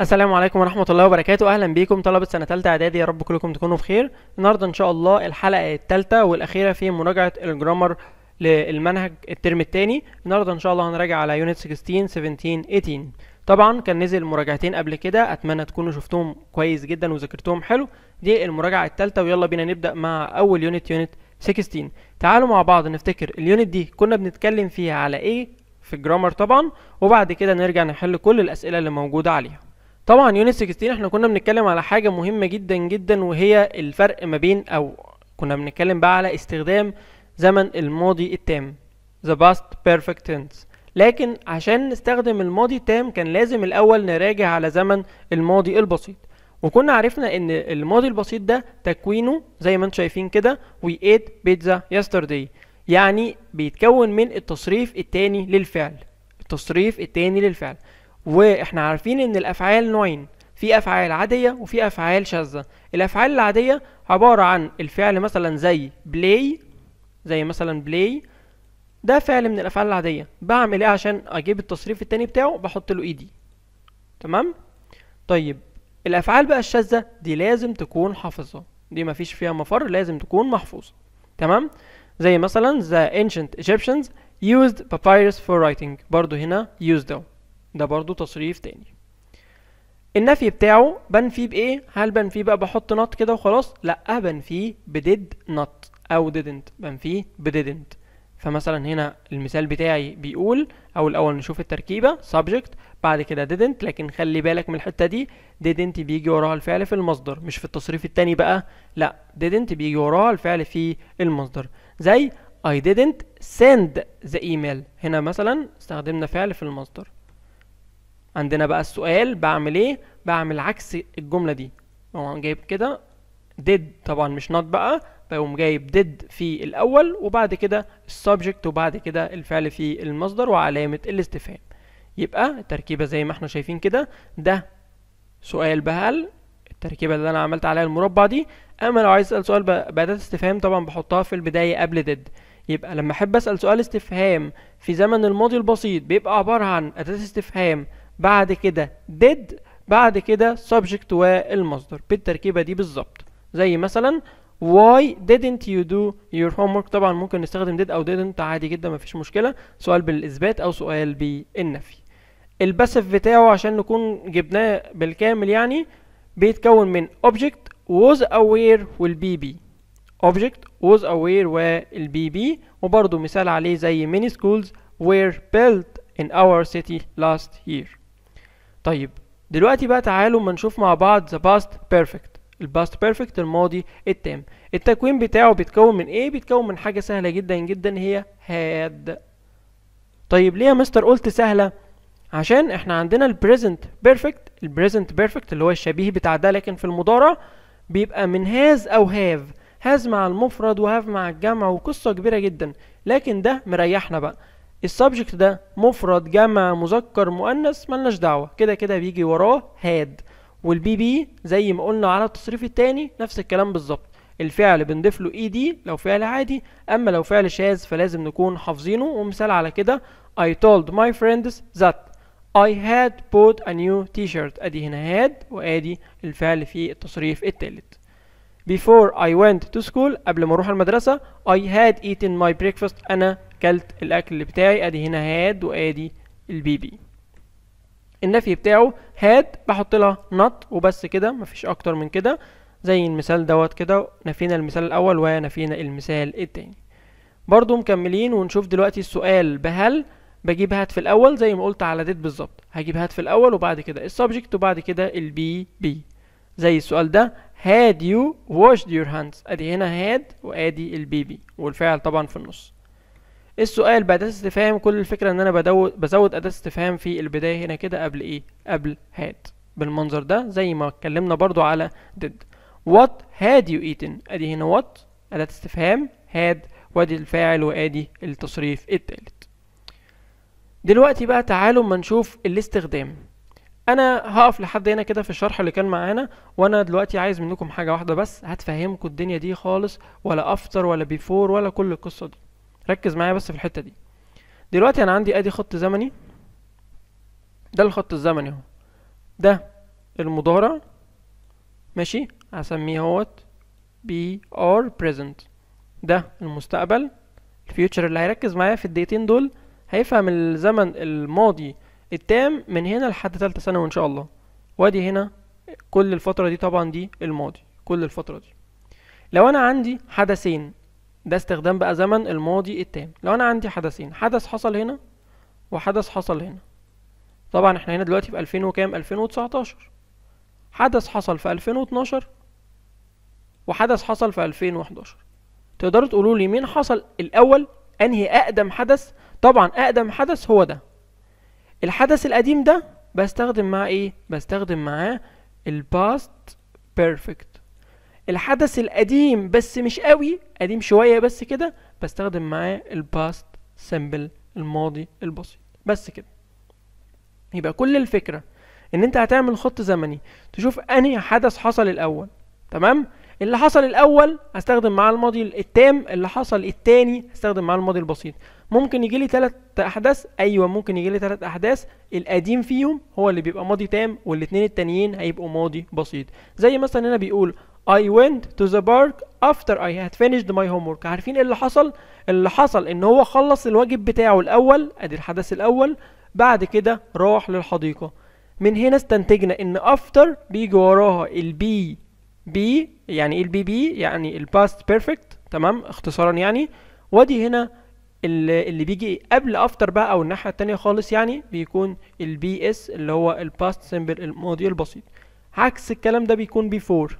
السلام عليكم ورحمه الله وبركاته. اهلا بيكم طلبه سنه ثالثه اعدادي، يا رب كلكم تكونوا بخير. النهارده ان شاء الله الحلقه الثالثه والاخيره في مراجعه الجرامر للمنهج الترم الثاني. النهارده ان شاء الله هنراجع على يونت 16 17 18. طبعا كان نزل مراجعتين قبل كده، اتمنى تكونوا شفتهم كويس جدا وذاكرتهم حلو. دي المراجعه الثالثه، ويلا بينا نبدا مع اول يونت 16. تعالوا مع بعض نفتكر اليونت دي كنا بنتكلم فيها على ايه في الجرامر طبعا، وبعد كده نرجع نحل كل الاسئله اللي موجوده عليها. طبعا يونت 16 احنا كنا بنتكلم على حاجه مهمه جدا جدا، وهي الفرق ما بين، او كنا بنتكلم بقى على استخدام زمن الماضي التام the past perfect tense. لكن عشان نستخدم الماضي التام كان لازم الاول نراجع على زمن الماضي البسيط، وكنا عرفنا ان الماضي البسيط ده تكوينه زي ما انتم شايفين كده we ate pizza yesterday، يعني بيتكون من التصريف التاني للفعل. التصريف التاني للفعل، واحنا عارفين ان الافعال نوعين، في افعال عاديه وفي افعال شاذه. الافعال العاديه عباره عن الفعل مثلا زي بلاي، زي مثلا بلاي ده فعل من الافعال العاديه، بعمل ايه عشان اجيب التصريف التاني بتاعه؟ بحط له ايدي، تمام. طيب الافعال بقى الشاذه دي لازم تكون حافظه، دي مفيش فيها مفر، لازم تكون محفوظه، تمام. زي مثلا the ancient Egyptians used papyrus for writing، برضو هنا used ده. ده برضو تصريف تاني. النفي بتاعه بنفيه بايه؟ هل بنفيه بقى بحط not كده وخلاص؟ لأ، بنفيه بدid not أو didn't، بنفيه بدidn't. فمثلا هنا المثال بتاعي بيقول، أو الأول نشوف التركيبة subject بعد كده didn't، لكن خلي بالك من الحتة دي didn't بيجي وراها الفعل في المصدر، مش في التصريف التاني بقى، لأ didn't بيجي وراها الفعل في المصدر. زي I didn't send the email، هنا مثلا استخدمنا فعل في المصدر. عندنا بقى السؤال بعمل ايه؟ بعمل عكس الجمله دي، اقوم جايب كده did، طبعا مش not بقى، بقوم جايب did في الاول وبعد كده السبجكت وبعد كده الفعل في المصدر وعلامه الاستفهام. يبقى التركيبه زي ما احنا شايفين كده، ده سؤال بهل، التركيبه اللي انا عملت عليها المربع دي. اما لو عايز اسال سؤال بأداة استفهام طبعا بحطها في البدايه قبل did. يبقى لما احب اسال سؤال استفهام في زمن الماضي البسيط بيبقى عباره عن أداة استفهام بعد كده did بعد كده subject والمصدر بالتركيبة دي بالظبط. زي مثلا why didn't you do your homework، طبعا ممكن نستخدم did أو didn't عادي جدا مفيش مشكلة، سؤال بالإثبات أو سؤال بالنفي. الباسف بتاعه عشان نكون جبناه بالكامل يعني بيتكون من object was aware والbb، object was aware والbb. وبرضه مثال عليه زي many schools were built in our city last year. طيب دلوقتي بقى تعالوا ما نشوف مع بعض the past perfect. ال past perfect الماضي التام، التكوين بتاعه بيتكون من ايه؟ بيتكون من حاجة سهلة جدا جدا، هي had. طيب ليه يا مستر قلت سهلة؟ عشان احنا عندنا ال present perfect، ال present perfect اللي هو الشبيه بتاع ده لكن في المضارع، بيبقى من has او have. has مع المفرد وهاف مع الجمع وقصة كبيرة جدا، لكن ده مريحنا بقى. السبجكت ده مفرد جمع مذكر مؤنث ملناش دعوه، كده كده بيجي وراه هاد. والبي بي زي ما قلنا على التصريف التاني نفس الكلام بالظبط، الفعل بنضيف له اي دي لو فعل عادي، اما لو فعل شاذ فلازم نكون حافظينه. ومثال على كده I told my friends that I had bought a new t-shirt، ادي هنا had وادي الفعل في التصريف التالت. Before I went to school، قبل ما اروح المدرسة I had eaten my breakfast، أنا كلت الأكل بتاعي، أدي هنا had وأدي البيبي. النفي بتاعه had بحط لها not وبس كده، مفيش أكتر من كده. زي المثال دوت كده، نفينا المثال الأول ونفينا المثال التاني. برضو مكملين ونشوف دلوقتي السؤال بهل، بجيب هات في الأول زي ما قلت على did بالظبط، هجيب هات في الأول وبعد كده السبجكت وبعد كده البيبي. زي السؤال ده had you washed your hands، ادي هنا had وادي البيبي والفعل طبعا في النص. السؤال بأداة استفهام، كل الفكرة ان انا بزود أداة استفهام في البداية هنا كده قبل ايه؟ قبل had بالمنظر ده، زي ما اتكلمنا برضو على did. what had you eaten، ادي هنا what أداة استفهام had وادي الفاعل وادي التصريف التالت. دلوقتي بقى تعالوا ما نشوف الاستخدام. انا هقف لحد هنا كده في الشرح اللي كان معانا، وانا دلوقتي عايز منكم حاجه واحده بس، هتفهمكم الدنيا دي خالص، ولا افتر ولا بيفور ولا كل القصه دي، ركز معايا بس في الحته دي. دلوقتي انا عندي ادي خط زمني، ده الخط الزمني اهو، ده المضارع ماشي، هسميه اهوت بي ار present، ده المستقبل الفيوتشر. اللي هيركز معايا في الدقيقتين دول هيفهم الزمن الماضي التام من هنا لحد تالتة ثانوي ان شاء الله. وادي هنا كل الفترة دي طبعا دي الماضي، كل الفترة دي. لو انا عندي حدثين، ده استخدام بقى زمن الماضي التام. لو انا عندي حدثين، حدث حصل هنا وحدث حصل هنا. طبعا احنا هنا دلوقتي في 2000 وكام، 2019. حدث حصل في 2012 وحدث حصل في 2011. تقدروا تقولوا لي مين حصل الاول، انهي اقدم حدث؟ طبعا اقدم حدث هو ده. الحدث القديم ده بستخدم معاه ايه؟ بستخدم معاه الباست بيرفكت. الحدث القديم بس مش قوي، قديم شويه بس كده، بستخدم معاه الباست سمبل، الماضي البسيط بس كده. يبقى كل الفكره ان انت هتعمل خط زمني تشوف انهي حدث حصل الاول. تمام، اللي حصل الاول هستخدم معاه الماضي التام، اللي حصل التاني هستخدم معاه الماضي البسيط. ممكن يجي لي 3 احداث، ايوه ممكن يجي لي 3 احداث، القديم فيهم هو اللي بيبقى ماضي تام، والاثنين التانيين هيبقوا ماضي بسيط. زي مثلا هنا بيقول I went to the park after I had finished my homework. عارفين ايه اللي حصل؟ اللي حصل ان هو خلص الواجب بتاعه الاول، ادي الحدث الاول، بعد كده راح للحديقه. من هنا استنتجنا ان after بيجي وراها البي بي، يعني ايه البي بي؟ يعني الباست بيرفكت، تمام، اختصارا يعني. وادي هنا اللي بيجي قبل after بقى، او الناحيه الثانيه خالص يعني، بيكون البي اس اللي هو الباست سمبل، الماضي البسيط. عكس الكلام ده بيكون بيفور،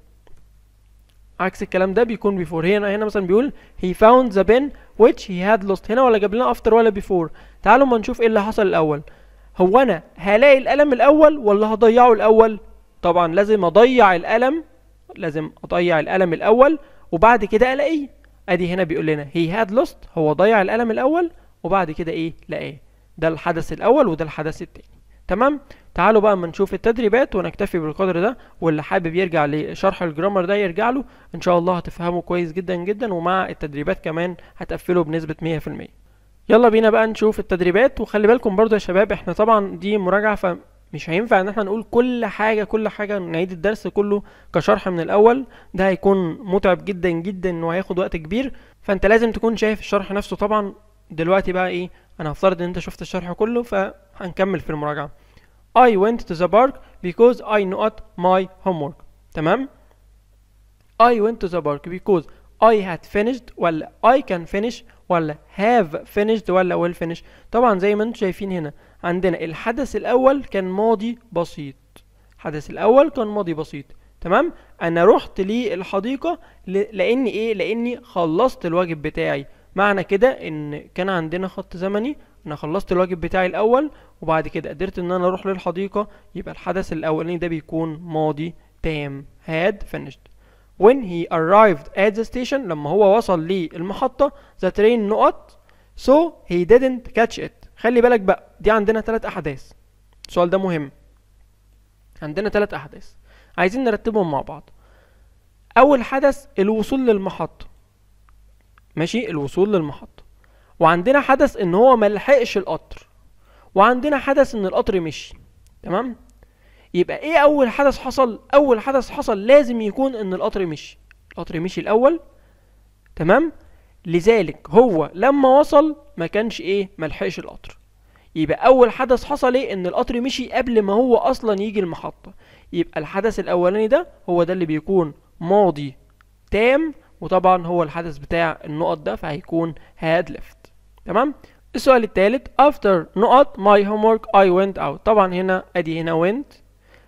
عكس الكلام ده بيكون بيفور. هنا مثلا بيقول he found the pen which he had lost. هنا ولا جاب لنا after ولا before. تعالوا ما نشوف ايه اللي حصل الاول. هو انا هلاقي القلم الاول ولا هضيعه الاول؟ طبعا لازم اضيع القلم، لازم اضيع القلم الاول وبعد كده الاقيه. ادي هنا بيقول لنا he had lost، هو ضيع القلم الاول وبعد كده ايه؟ لقاه. ده الحدث الاول وده الحدث التاني. تمام، تعالوا بقى اما نشوف التدريبات ونكتفي بالقدر ده. واللي حابب يرجع لشرح الجرامر ده يرجع له، ان شاء الله هتفهمه كويس جدا جدا، ومع التدريبات كمان هتقفله بنسبة 100%. يلا بينا بقى نشوف التدريبات. وخلي بالكم برضو يا شباب، احنا طبعا دي مراجعة، فمش هينفع ان احنا نقول كل حاجة نعيد الدرس كله كشرح من الاول، ده هيكون متعب جدا جدا وهياخد وقت كبير. فانت لازم تكون شايف الشرح نفسه. طبعا دلوقتي بقى ايه، انا هفترض ان انت شفت الشرح كله، فهنكمل في المراجعة. I went to the park because I not my homework. تمام، I went to the park because I had finished ولا I can finish ولا have finished ولا will finish. طبعا زي ما انتم شايفين هنا عندنا الحدث الاول كان ماضي بسيط، الحدث الاول كان ماضي بسيط. تمام، انا رحت للحديقة لاني ايه؟ لاني خلصت الواجب بتاعي. معنى كده ان كان عندنا خط زمني، انا خلصت الواجب بتاعي الاول وبعد كده قدرت ان انا اروح للحديقه، يبقى الحدث الاولاني ده بيكون ماضي تام had finished. when he arrived at the station، لما هو وصل للمحطه the train نقط so he didn't catch it. خلي بالك بقى، دي عندنا 3 احداث. السؤال ده مهم، عندنا 3 احداث عايزين نرتبهم مع بعض. اول حدث الوصول للمحطه، ماشي، الوصول للمحطه. وعندنا حدث ان هو ملحقش القطر، وعندنا حدث ان القطر مشي. تمام، يبقى ايه اول حدث حصل؟ اول حدث حصل لازم يكون ان القطر مشي، القطر مشي الاول. تمام، لذلك هو لما وصل ما كانش ايه؟ ملحقش القطر. يبقى اول حدث حصل ايه؟ ان القطر مشي قبل ما هو اصلا يجي المحطه. يبقى الحدث الاولاني ده هو ده اللي بيكون ماضي تام، وطبعا هو الحدث بتاع النقط ده، فهيكون had left. تمام، السؤال الثالث after نقط my homework I went out. طبعا هنا ادي هنا went،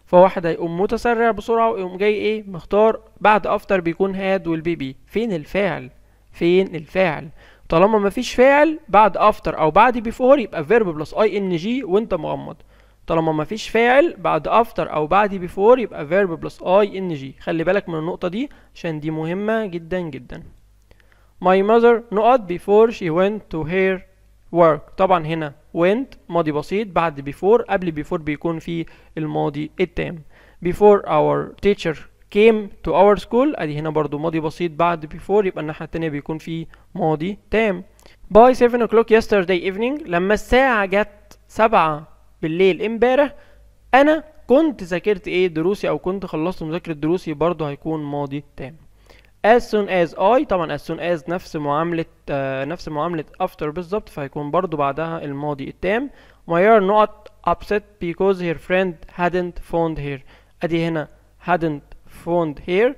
فواحد هيقوم متسرع بسرعه ويقوم جاي ايه؟ مختار بعد after بيكون had والبي بي. فين الفاعل؟ فين الفاعل؟ طالما مفيش فاعل بعد after او بعد before يبقى verb plus ing وانت مغمض. طالما مفيش فاعل بعد after او بعد before يبقى verb plus ing. خلي بالك من النقطة دي عشان دي مهمة جدا جدا. My mother not before she went to her work. طبعا هنا went ماضي بسيط، بعد before، قبل before بيكون في الماضي التام. Before our teacher came to our school، ادي هنا برضو ماضي بسيط بعد before، يبقى الناحية التانية بيكون في ماضي تام. By 7 o'clock yesterday evening، لما الساعة جت 7 بالليل امبارح، انا كنت ذاكرت ايه دروسي او كنت خلصت مذاكرة دروسي برضو هيكون ماضي تام. as soon as I طبعا as soon as نفس معاملة after بالظبط، فهيكون برضو بعدها الماضي التام. my are not upset because her friend hadn't phoned her. ادي هنا hadn't phoned her،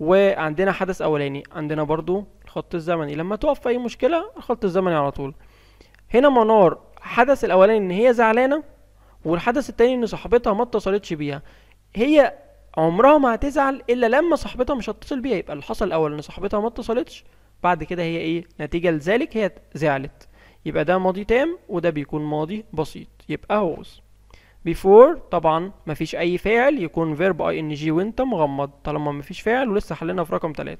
وعندنا حدث اولاني، عندنا برضو الخط الزمني لما تقف في اي مشكلة الخط الزمني على طول. هنا منار الحدث الاولاني ان هي زعلانة، والحدث التاني ان صاحبتها ما اتصلتش بيها. هي عمرها ما هتزعل الا لما صاحبتها مش هتتصل بيها، يبقى اللي حصل الاول ان صاحبتها ما اتصلتش، بعد كده هي ايه نتيجة لذلك هي زعلت، يبقى ده ماضي تام وده بيكون ماضي بسيط. يبقى was. before طبعا مفيش اي فاعل، يكون verb ing وانت مغمض طالما مفيش فاعل، ولسه حلنا في رقم 3.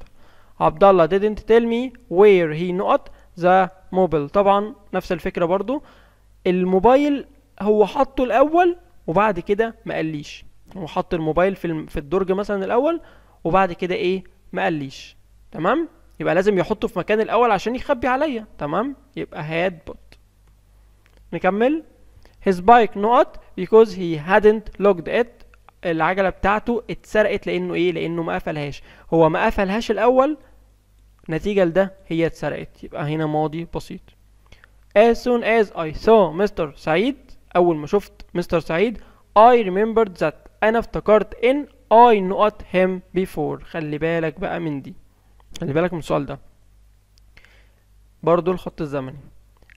عبدالله didn't tell me where he not the mobile. طبعا نفس الفكرة برضو، الموبايل هو حطه الاول وبعد كده ما قاليش، هو حط الموبايل في الدرج مثلا الاول وبعد كده ايه ما قاليش، تمام؟ يبقى لازم يحطه في مكان الاول عشان يخبي عليا، تمام؟ يبقى had but. نكمل. his bike not because he hadn't locked it. العجلة بتاعته اتسرقت لانه ايه لانه ما قفلهاش، هو ما قفلهاش الاول نتيجة لده هي اتسرقت، يبقى هنا ماضي بسيط. as soon as I saw Mr. سعيد، اول ما شفت مستر سعيد I remembered that انا افتكرت ان I not him before. خلي بالك بقى من دي، خلي بالك من السؤال ده برضو الخط الزمني.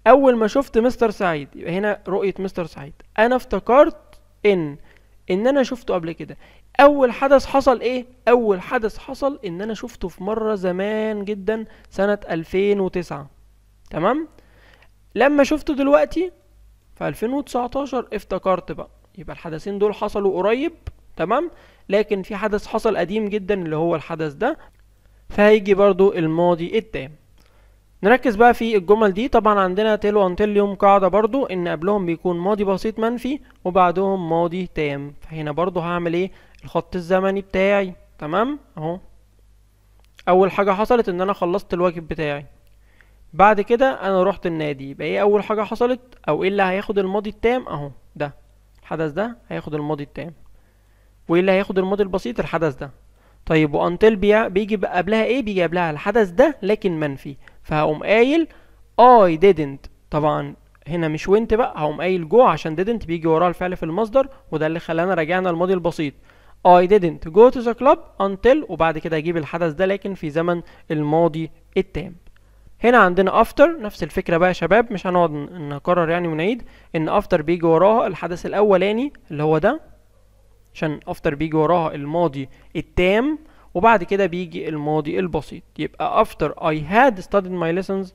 اول ما شفت مستر سعيد، يبقى هنا رؤية مستر سعيد، انا افتكرت ان انا شفته قبل كده. اول حدث حصل ايه؟ اول حدث حصل ان انا شفته في مرة زمان جدا سنة 2009، تمام؟ لما شفته دلوقتي في 2019 افتكرت بقى، يبقى الحدثين دول حصلوا قريب، تمام؟ لكن في حدث حصل قديم جدا اللي هو الحدث ده، فهيجي برضو الماضي التام. نركز بقى في الجمل دي، طبعا عندنا تيل وانتل يوم قاعدة برضو ان قبلهم بيكون ماضي بسيط منفي وبعدهم ماضي تام، فهنا برضو هعمل ايه الخط الزمني بتاعي، تمام؟ اهو اول حاجة حصلت ان انا خلصت الواجب بتاعي، بعد كده انا رحت النادي، يبقى ايه اول حاجة حصلت او ايه اللي هياخد الماضي التام؟ اهو ده الحدث ده هياخد الماضي التام، وايه اللي هياخد الماضي البسيط؟ الحدث ده. طيب وانتل بيجي قبلها ايه؟ بيجي قبلها الحدث ده لكن منفي، فهقوم قايل I didn't، طبعا هنا مش وانت بقى، هقوم قايل جو عشان didn't بيجي وراه الفعل في المصدر، وده اللي خلانا رجعنا الماضي البسيط. I didn't go to the club until، وبعد كده اجيب الحدث ده لكن في زمن الماضي التام. هنا عندنا after نفس الفكرة بقى يا شباب، مش هنقعد نكرر يعني ونعيد، ان after بيجي وراها الحدث الاولاني اللي هو ده، عشان after بيجي وراها الماضي التام وبعد كده بيجي الماضي البسيط. يبقى after I had studied my lessons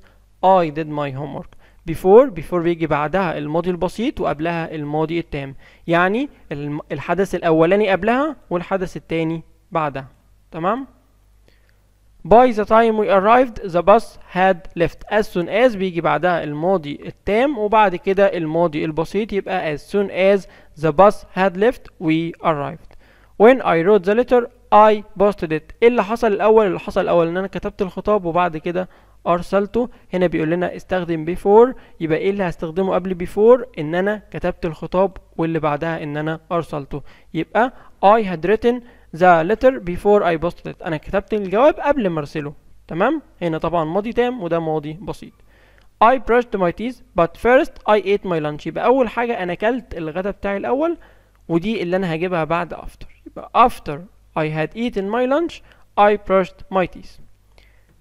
I did my homework. before بيجي بعدها الماضي البسيط وقبلها الماضي التام، يعني الحدث الاولاني قبلها والحدث التاني بعدها، تمام؟ by the time we arrived the bus had left. as soon as بيجي بعدها الماضي التام وبعد كده الماضي البسيط، يبقى as soon as the bus had left we arrived. when I wrote the letter I posted it. ايه اللي حصل الاول؟ اللي حصل الاول ان انا كتبت الخطاب وبعد كده ارسلته. هنا بيقول لنا استخدم before، يبقى ايه اللي هستخدمه قبل before؟ ان انا كتبت الخطاب، واللي بعدها ان انا ارسلته، يبقى I had written the letter before I posted it. انا كتبت الجواب قبل ما ارسله، تمام؟ هنا طبعا ماضي تام وده ماضي بسيط. I brushed my teeth but first I ate my lunch. يبقى اول حاجه انا اكلت الغدا بتاعي الاول، ودي اللي انا هجيبها بعد after، يبقى after I had eaten my lunch I brushed my teeth.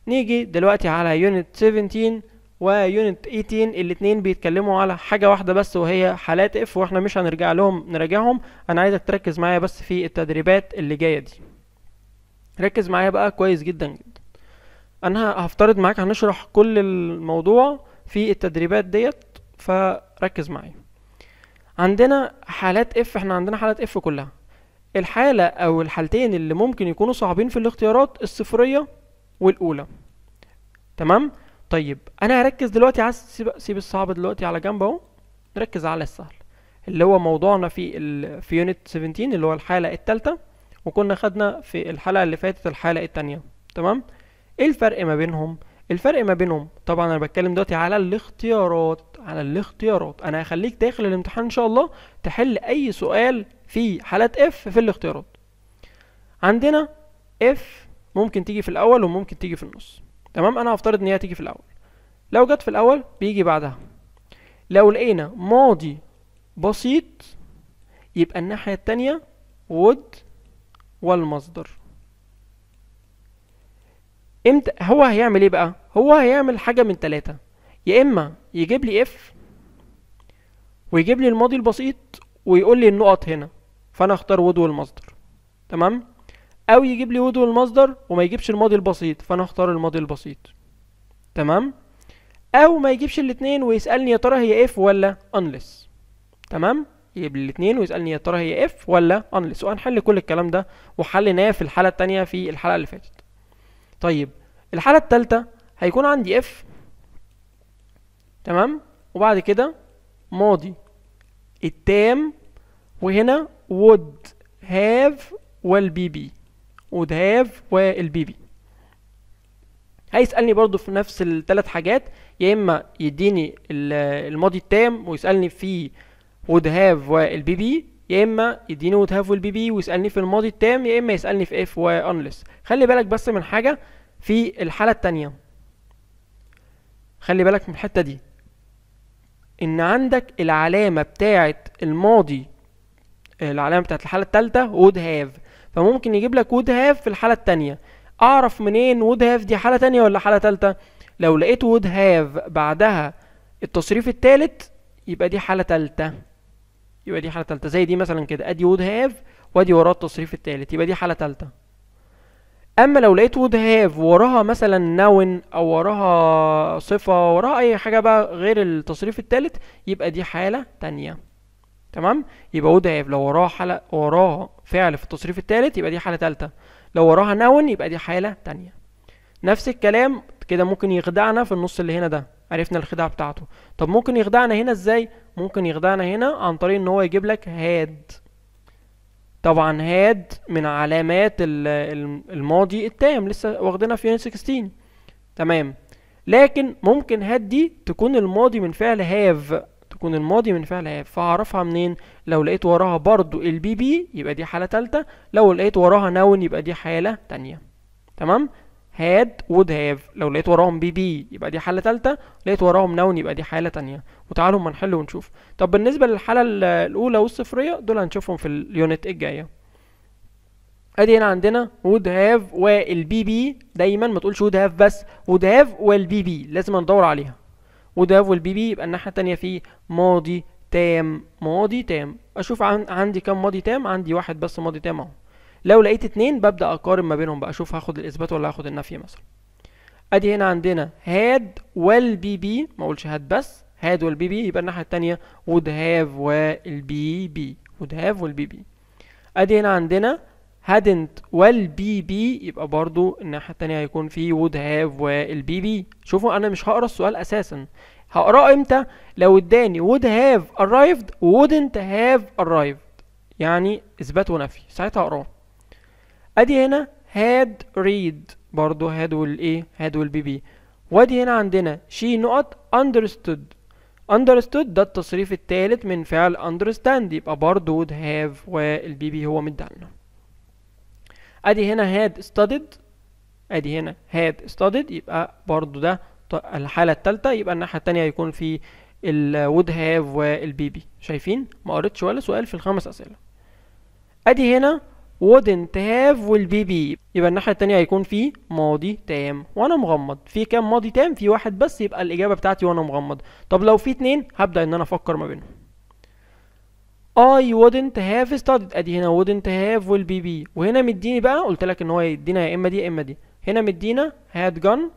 نيجي دلوقتي على unit 17 و unit 18، الاتنين بيتكلموا على حاجة واحدة بس وهي حالات if، واحنا مش هنرجع لهم نراجعهم، انا عايزك تركز معايا بس في التدريبات اللي جاية دي، ركز معايا بقى كويس جدا جدا. انا هفترض معاك هنشرح كل الموضوع في التدريبات ديت، فركز معايا. عندنا حالات if، احنا عندنا حالات if كلها، الحالة أو الحالتين اللي ممكن يكونوا صعبين في الاختيارات الصفرية والأولى، تمام؟ طيب أنا هركز دلوقتي، عايز سيب الصعب دلوقتي على جنب أهو، نركز على السهل اللي هو موضوعنا في يونت 17 اللي هو الحالة التالتة، وكنا خدنا في الحلقة اللي فاتت الحالة التانية، تمام؟ إيه الفرق ما بينهم؟ الفرق ما بينهم طبعا أنا بتكلم دلوقتي على الاختيارات، أنا هخليك داخل الامتحان إن شاء الله تحل أي سؤال في حالات اف في الاختيارات. عندنا اف ممكن تيجي في الاول وممكن تيجي في النص، تمام. انا هفترض ان هي تيجي في الاول. لو جت في الاول بيجي بعدها لو لقينا ماضي بسيط يبقى الناحية التانية would والمصدر. امتى هو هيعمل ايه بقى؟ هو هيعمل حاجة من ثلاثة، يا اما يجيب لي اف ويجيب لي الماضي البسيط ويقول لي النقط هنا فانا اختار would والمصدر، تمام، او يجيب لي would والمصدر وما يجيبش الماضي البسيط فانا اختار الماضي البسيط، تمام، او ما يجيبش الاتنين ويسألني يا ترى هي اف ولا unless، تمام، يجيب لي الاتنين ويسألني يا ترى هي اف ولا unless، وهنحل كل الكلام ده وحلناه في الحالة التانية في الحلقة اللي فاتت. طيب الحالة التالتة هيكون عندي اف، تمام، وبعد كده ماضي التام وهنا would have والبي بي، would have والبي بي. هيسألني برضو في نفس الثلاث حاجات، يا اما يديني الماضي التام ويسألني في would have والبي بي، يا اما يديني would have والبي بي ويسألني في الماضي التام، يا اما يسألني في if وunless. خلي بالك بس من حاجة في الحالة التانية، خلي بالك من الحتة دي، ان عندك العلامة بتاعة الماضي، العلامة بتاعة الحالة التالتة would have، فممكن يجيب لك would have في الحالة التانية. اعرف منين would have دي حالة تانية ولا حالة تالتة؟ لو لقيت would have بعدها التصريف التالت يبقى دي حالة تالتة، يبقى دي حالة تالتة زي دي مثلا كده، ادي would have وادي وراها التصريف التالت يبقى دي حالة تالتة. اما لو لقيت would have وراها مثلا noun او وراها صفة، وراها اي حاجة بقى غير التصريف التالت يبقى دي حالة تانية، تمام. يبقى would have لو وراها حالة، وراها فعل في التصريف التالت يبقى دي حالة تالتة، لو وراها نون يبقى دي حالة تانية. نفس الكلام كده ممكن يخدعنا في النص اللي هنا ده، عرفنا الخدعة بتاعته. طب ممكن يخدعنا هنا ازاي؟ ممكن يخدعنا هنا عن طريق ان هو يجيب لك هاد، طبعا هاد من علامات الماضي التام لسه واخدينها في يونت 16، تمام، لكن ممكن هاد دي تكون الماضي من فعل هاف، تكون الماضي من فعل هاف، فهعرفها منين؟ لو لقيت وراها برضو البي بي يبقى دي حالة تالتة، لو لقيت وراها نون يبقى دي حالة تانية، تمام؟ هاد would have لو لقيت وراهم بي بي يبقى دي حالة تالتة، لقيت وراهم نون يبقى دي حالة تانية. وتعالوا اما نحل ونشوف. طب بالنسبة للحالة الأولى والصفرية دول هنشوفهم في اليونت الجاية. ادي هنا عندنا would have والبي بي، دايما ما تقولش would have بس، would have والبي بي لازم ندور عليها. would have والبي بي يبقى الناحية التانية فيه ماضي تام، ماضي تام. اشوف عندي كام ماضي تام؟ عندي واحد بس ماضي تام اهو. لو لقيت اتنين ببدأ اقارن ما بينهم بقى، اشوف هاخد الاثبات ولا هاخد النفي مثلا. ادي هنا عندنا هاد والبي بي، ما اقولش هاد بس، هاد والبي بي يبقى الناحية التانية would have والبي بي، would have والبي بي. ادي هنا عندنا hadn't والبي بي يبقى برضو الناحية التانية هيكون في would have والبي بي. شوفوا انا مش هقرا السؤال اساسا، هقراه امتى؟ لو اداني would have arrived wouldn't have arrived، يعني اثبات ونفي، ساعتها هقراه. ادي هنا had read برضو had والايه، had والبي بي. وادي هنا عندنا she نقط understood، understood ده التصريف الثالث من فعل understand يبقى برضو would have والبي بي هو مديهالنا. ادي هنا had studied، ادي هنا had studied يبقى برضو ده الحالة الثالثة، يبقى الناحية الثانية هيكون في would have والبي بي. شايفين ما قريتش ولا سؤال في الخمس أسئلة. ادي هنا wouldn't have والبي بي يبقى الناحية الثانية هيكون في ماضي تام وانا مغمض. في كام ماضي تام؟ في واحد بس، يبقى الإجابة بتاعتي وانا مغمض. طب لو في اتنين هبدأ ان انا افكر ما بينهم. I wouldn't have studied، ادي هنا wouldn't have والبي بي، وهنا مديني بقى قلت لك ان هو يدينا يا اما دي يا اما دي، هنا مدينا had gone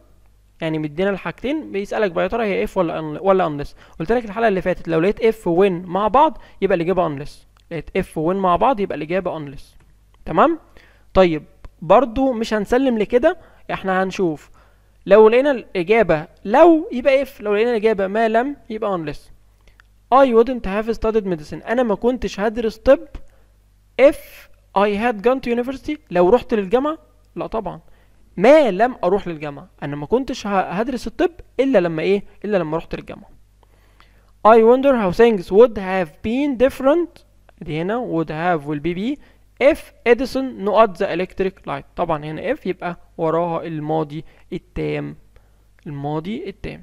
يعني مدينا الحاجتين. بيسألك بقى يا ترى هي اف ولا unless؟ قلت لك الحلقة اللي فاتت لو لقيت اف وين مع بعض يبقى الإجابة unless، لقيت اف وين مع بعض يبقى الإجابة unless، تمام؟ طيب برضو مش هنسلم لكده، احنا هنشوف لو لقينا الإجابة لو يبقى اف، لو لقينا الإجابة ما لم يبقى unless. I wouldn't have studied medicine، أنا ما كنتش هدرس طب if I had gone to university، لو رحت للجامعة، لا طبعا ما لم أروح للجامعة، أنا ما كنتش هدرس الطب إلا لما إيه؟ إلا لما رحت للجامعة. I wonder how things would have been different دي هنا would have will be be if Edison not the electric light. طبعا هنا if يبقى وراها الماضي التام، الماضي التام.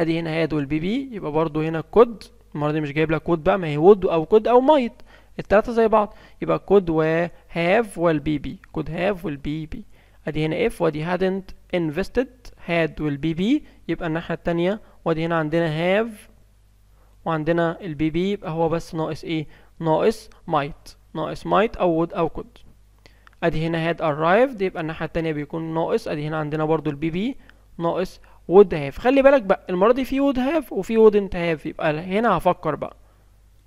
ادي هنا had will be be، يبقى برضو هنا could، المرة دي مش جايب لك could بقى، ما هي would او could او might، التلاتة زي بعض، يبقى could و have will be be، could have will be be. ادي هنا if ودي hadn't invested، had will be be، يبقى الناحية التانية. ودي هنا عندنا have وعندنا البي بي، يبقى هو بس ناقص ايه؟ ناقص might، ناقص might او would او could. ادي هنا had arrived، يبقى الناحية التانية بيكون ناقص. ادي هنا عندنا برضو البي بي ناقص would have. خلي بالك بقى المرة دي في would have وفي wouldn't have، يبقى هنا هفكر بقى،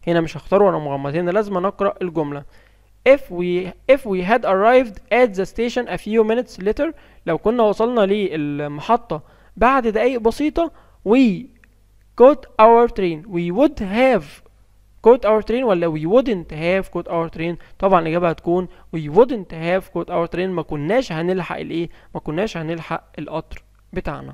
هنا مش هختار وانا مغمض، هنا لازم نقرأ الجملة. if we had arrived at the station a few minutes later، لو كنا وصلنا للمحطة بعد دقايق بسيطة we caught our train، we would have caught our train ولا we wouldn't have caught our train؟ طبعا الإجابة هتكون we wouldn't have caught our train، ما كناش هنلحق الإيه؟ ما كناش هنلحق القطر بتاعنا.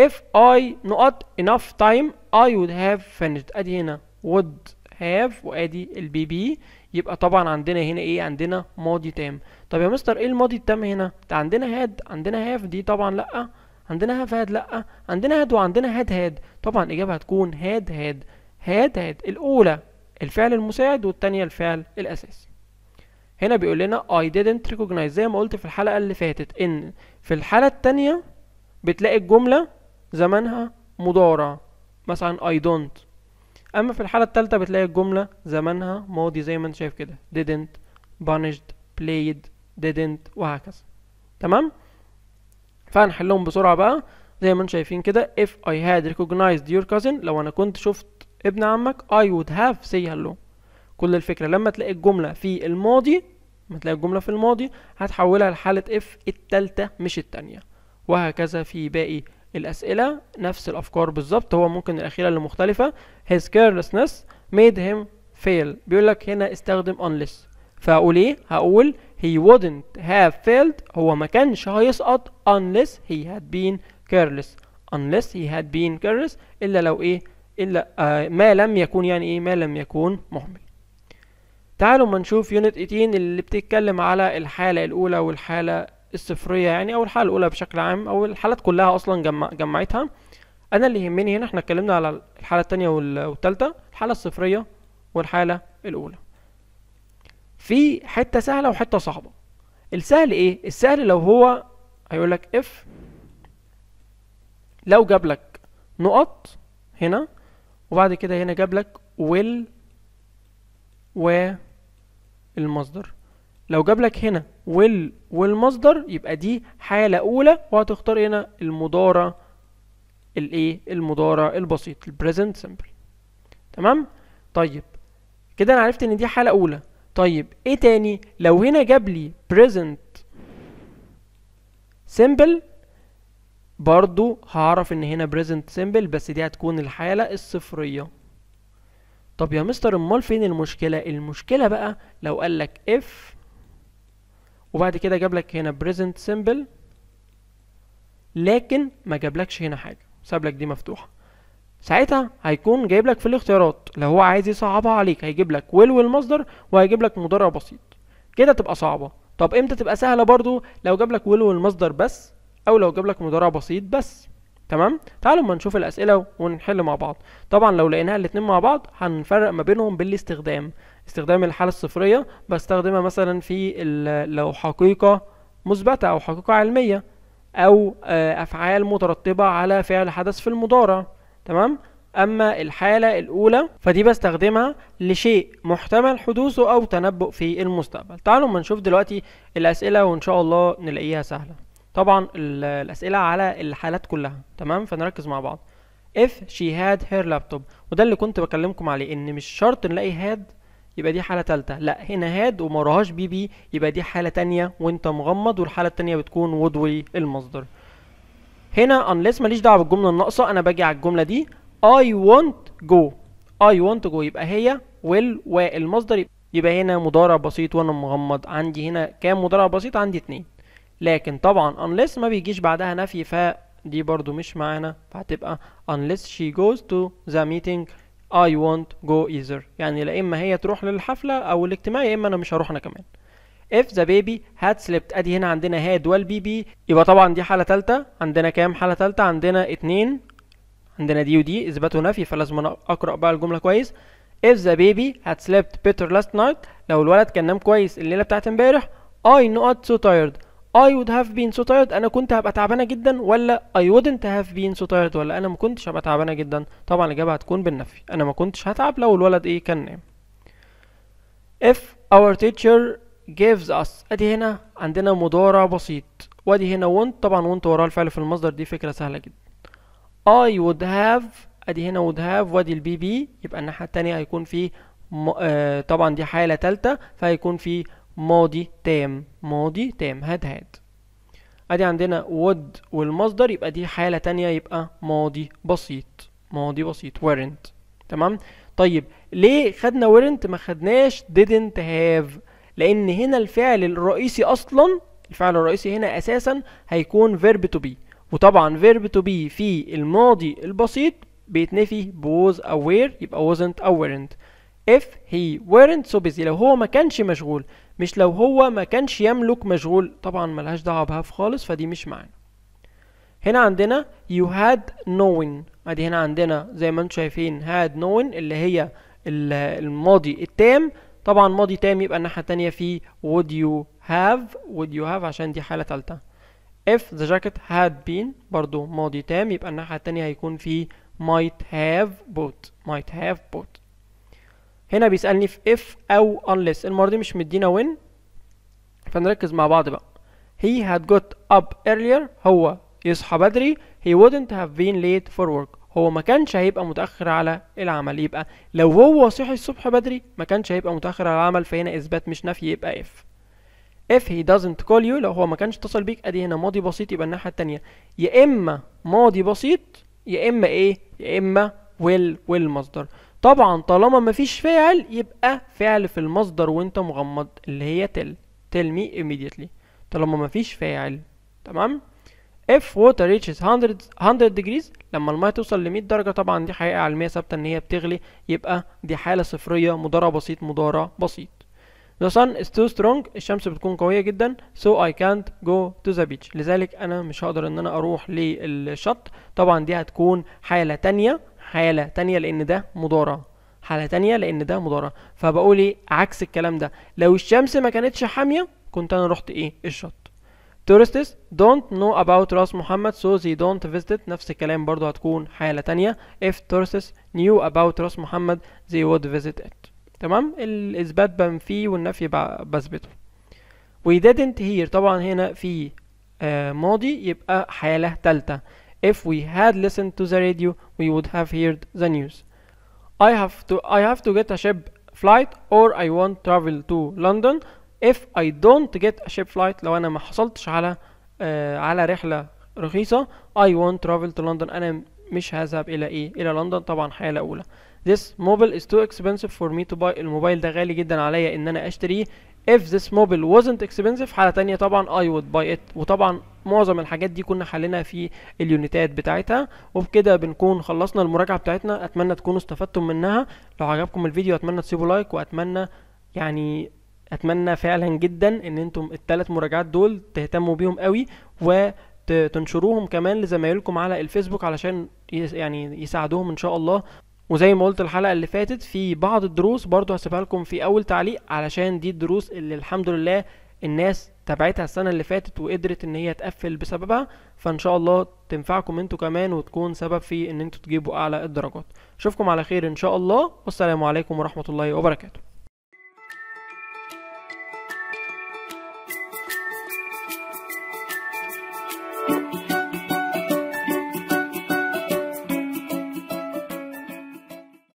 if I not enough time I would have finished. أدي هنا would have وأدي البي بي، يبقى طبعا عندنا هنا ايه؟ عندنا ماضي تام. طب يا مستر ايه الماضي التام هنا؟ ده عندنا هاد، عندنا هاف، دي طبعا لأ، عندنا هاف هاد لأ، عندنا هاد وعندنا هاد هاد، طبعا الإجابة هتكون هاد هاد. هاد هاد الأولى الفعل المساعد والتانية الفعل الأساسي. هنا بيقول لنا I didn't recognize، زي ما قلت في الحلقة اللي فاتت إن في الحالة التانية بتلاقي الجملة زمنها مضارع مثلا I don't، اما في الحاله الثالثه بتلاقي الجمله زمنها ماضي زي ما انت شايف كده didn't punished played didn't وهكذا. تمام، فهنحلهم بسرعه بقى زي ما انتم شايفين كده. if I had recognized your cousin، لو انا كنت شفت ابن عمك I would have say hello. كل الفكره لما تلاقي الجمله في الماضي، لما تلاقي الجمله في الماضي هتحولها لحاله if الثالثه مش الثانيه، وهكذا في باقي الأسئلة نفس الأفكار بالظبط. هو ممكن الأخيرة اللي مختلفة his carelessness made him fail، بيقول لك هنا استخدم unless، فأقول إيه؟ هقول he wouldn't have failed، هو ما كانش هيسقط unless he had been careless، unless he had been careless، إلا لو إيه؟ إلا ما لم يكون، يعني إيه؟ ما لم يكون مهمل. تعالوا ما نشوف يونت 18 اللي بتتكلم على الحالة الأولى والحالة الصفرية، يعني أو الحالة الأولى بشكل عام، أو الحالات كلها أصلا جمعتها. أنا اللي يهمني هنا، إحنا اتكلمنا على الحالة التانية والتالتة، الحالة الصفرية والحالة الأولى. في حتة سهلة وحتة صعبة. السهل إيه؟ السهل لو هو هيقولك إف، لو جابلك نقط هنا وبعد كده هنا جابلك will والمصدر، لو جابلك هنا will والمصدر يبقى دي حالة أولى، وهتختار هنا المضارع الإيه؟ المضارع البسيط present simple. تمام؟ طيب كده أنا عرفت إن دي حالة أولى. طيب إيه تاني؟ لو هنا جابلي present simple برضو هعرف إن هنا present simple، بس دي هتكون الحالة الصفرية. طب يا مستر أمال فين المشكلة؟ المشكلة بقى لو قالك if وبعد كده جابلك هنا present simple لكن ما جابلكش هنا حاجه، سابلك دي مفتوحه، ساعتها هيكون جايبلك في الاختيارات لو هو عايز يصعبها عليك، هيجيبلك will والمصدر وهيجيبلك مضارع بسيط، كده تبقى صعبه. طب امتى تبقى سهله؟ برضو لو جابلك will والمصدر بس، او لو جابلك مضارع بسيط بس. تمام، تعالوا ما نشوف الاسئله ونحل مع بعض. طبعا لو لقيناها الاثنين مع بعض هنفرق ما بينهم بالاستخدام، استخدام الحالة الصفرية بستخدمها مثلا في لو حقيقة مثبتة أو حقيقة علمية أو أفعال مترتبة على فعل حدث في المضارع. تمام، أما الحالة الأولى فدي بستخدمها لشيء محتمل حدوثه أو تنبؤ في المستقبل. تعالوا ما نشوف دلوقتي الأسئلة وإن شاء الله نلاقيها سهلة. طبعا الأسئلة على الحالات كلها. تمام، فنركز مع بعض. if she had her laptop، وده اللي كنت بكلمكم عليه إن مش شرط نلاقي had يبقى دي حالة تالتة، لأ هنا هاد وما وراهاش بي بي يبقى دي حالة تانية وأنت مغمض، والحالة التانية بتكون وودوي المصدر. هنا unless ماليش دعوة بالجملة الناقصة، أنا باجي على الجملة دي I want go، I want go يبقى هي will والمصدر، يبقى هنا مضارع بسيط وأنا مغمض، عندي هنا كام مضارع بسيط؟ عندي 2. لكن طبعا unless ما بيجيش بعدها نفي، فدي برضو مش معانا، فهتبقى unless she goes to the meeting I won't go either. يعني لا إما هي تروح للحفلة أو الاجتماع يا إما أنا مش هروح أنا كمان. If the baby had slept. أدي هنا عندنا had والبي بي. يبقى طبعا دي حالة تالتة. عندنا كام حالة تالتة؟ عندنا 2. عندنا دي ودي إثبات ونفي، فلازم أنا أقرأ بقى الجملة كويس. If the baby had slept better last night. لو الولد كان نام كويس الليلة بتاعت امبارح. I not so tired. I would have been so tired. أنا كنت هبقى تعبانة جدا، ولا I wouldn't have been so tired، ولا أنا ما كنتش هبقى تعبانة جدا. طبعا الإجابة هتكون بالنفي، أنا ما كنتش هتعب لو الولد إيه كان نام. If our teacher gives us. أدي هنا عندنا مضارع بسيط، وأدي هنا want. طبعا want وراها الفعل في المصدر، دي فكرة سهلة جدا. I would have. أدي هنا would have وأدي البي بي، يبقى الناحية التانية هيكون فيه طبعا دي حالة تالتة، فهيكون فيه ماضي تام. ماضي تام هاد هاد. ادي عندنا would والمصدر، يبقى دي حالة تانية، يبقى ماضي بسيط. ماضي بسيط weren't. تمام. طيب ليه خدنا weren't ما خدناش didn't have؟ لان هنا الفعل الرئيسي اصلا، الفعل الرئيسي هنا اساسا هيكون verb to be، وطبعا verb to be في الماضي البسيط بيتنفي ب was أو were، يبقى wasn't أو weren't. if he weren't so busy. لو هو ما كانش مشغول، مش لو هو ما كانش يملك مشغول، طبعا ملهاش دعوه بهاف خالص، فدي مش معانا. هنا عندنا you had no one. ادي هنا عندنا زي ما انتم شايفين had no one اللي هي الماضي التام. طبعا ماضي تام، يبقى الناحيه الثانيه في would you have. would you have عشان دي حاله ثالثه. if the jacket had been برضو ماضي تام، يبقى الناحيه الثانيه هيكون في might have bought. might have bought. هنا بيسألني في if أو unless، المرة دي مش مدينا when، فنركز مع بعض بقى. he had got up earlier. هو يصحى بدري. he wouldn't have been late for work. هو ما كانش هيبقى متأخر على العمل. يبقى لو هو صحي الصبح بدري ما كانش هيبقى متأخر على العمل، فهنا إثبات مش نفي، يبقى if. if he doesn't call you. لو هو ما كانش اتصل بيك، أدي هنا ماضي بسيط، يبقى الناحية التانية يا إما ماضي بسيط يا إما إيه، يا إما will مصدر. طبعا طالما مفيش فعل يبقى فعل في المصدر وانت مغمض اللي هي tell. tell me immediately. طالما مفيش فاعل. تمام. if water reaches 100 degrees. لما الماء توصل ل 100 درجة، طبعا دي حقيقة علمية ثابتة ان هي بتغلي، يبقى دي حالة صفرية مضارع بسيط مضارع بسيط. the sun is too strong. الشمس بتكون قوية جدا. so I can't go to the beach. لذلك انا مش هقدر ان انا اروح للشط. طبعا دي هتكون حالة تانية. حالة تانية لأن ده مضارع. حالة تانية لأن ده مضارع. فبقول إيه عكس الكلام ده، لو الشمس ما كانتش حامية كنت أنا رحت إيه الشط. tourists don't know about راس محمد so they don't visit. نفس الكلام برضو هتكون حالة تانية. if tourists knew about راس محمد they would visit it. تمام. الإثبات بنفيه والنفي بثبته. we didn't hear. طبعا هنا في ماضي، يبقى حالة تالتة. if we had listened to the radio we would have heard the news. I have to get a ship flight or I won't travel to London. if I don't get a ship flight. لو انا ما حصلتش على رحلة رخيصة I won't travel to London. انا مش هذهب الى ايه، الى لندن. طبعا حالة اولى. this mobile is too expensive for me to buy. الموبايل ده غالي جدا عليا ان انا اشتريه. if this mobile wasn't expensive حالة تانية، طبعا I would buy it. وطبعا معظم الحاجات دي كنا حليناها في اليونيتات بتاعتها. وبكده بنكون خلصنا المراجعة بتاعتنا، اتمنى تكونوا استفدتم منها. لو عجبكم الفيديو اتمنى تسيبوا لايك، واتمنى يعني اتمنى فعلا جدا ان انتم الثلاث مراجعات دول تهتموا بيهم قوي، وتنشروهم كمان لزمايلكم على الفيسبوك علشان يعني يساعدوهم ان شاء الله. وزي ما قلت الحلقة اللي فاتت في بعض الدروس برضو هسيبها لكم في اول تعليق، علشان دي الدروس اللي الحمد لله الناس تابعتها السنة اللي فاتت وقدرت ان هي تقفل بسببها، فان شاء الله تنفعكم انتوا كمان وتكون سبب في ان انتوا تجيبوا اعلى الدرجات. اشوفكم على خير ان شاء الله، والسلام عليكم ورحمة الله وبركاته.